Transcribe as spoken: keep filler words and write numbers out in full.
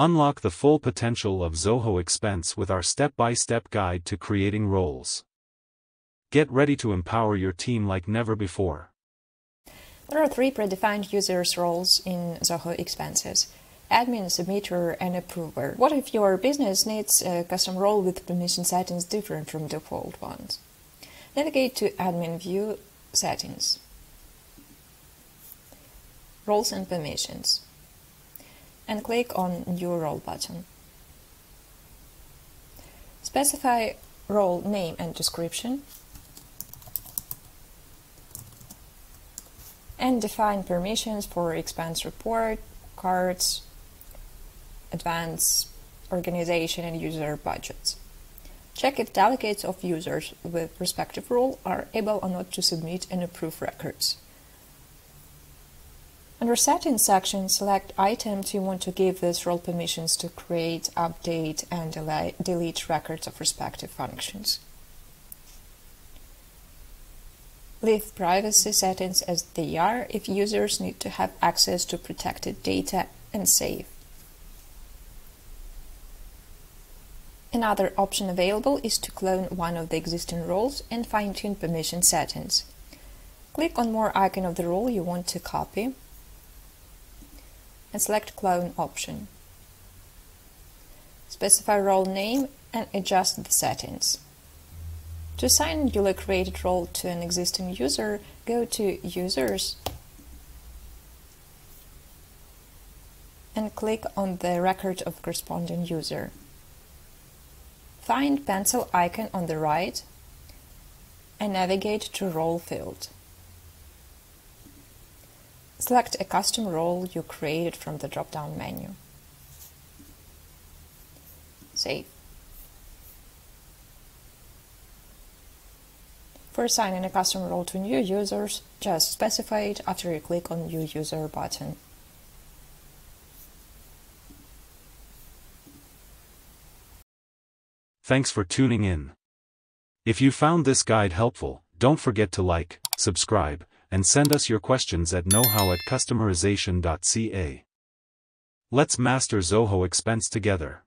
Unlock the full potential of Zoho Expense with our step-by-step guide to creating roles. Get ready to empower your team like never before. There are three predefined users' roles in Zoho Expenses: admin, submitter, and approver. What if your business needs a custom role with permission settings different from default ones? Navigate to Admin View, Settings, Roles and Permissions, and click on New Role button. Specify role name and description, and define permissions for expense report, cards, advanced organization, and user budgets. Check if delegates of users with respective role are able or not to submit and approve records. Under Settings section, select items you want to give this role permissions to create, update, and delete records of respective functions. Leave privacy settings as they are if users need to have access to protected data, and save. Another option available is to clone one of the existing roles and fine-tune permission settings. Click on more icon of the role you want to copy and select Clone option. Specify role name and adjust the settings. To assign a newly created role to an existing user, go to Users and click on the record of corresponding user. Find pencil icon on the right and navigate to Role field. Select a custom role you created from the drop-down menu. Save. For assigning a custom role to new users, just specify it after you click on New User button. Thanks for tuning in. If you found this guide helpful, don't forget to like, subscribe, and send us your questions at know how at customerization dot c a. Let's master Zoho Expense together.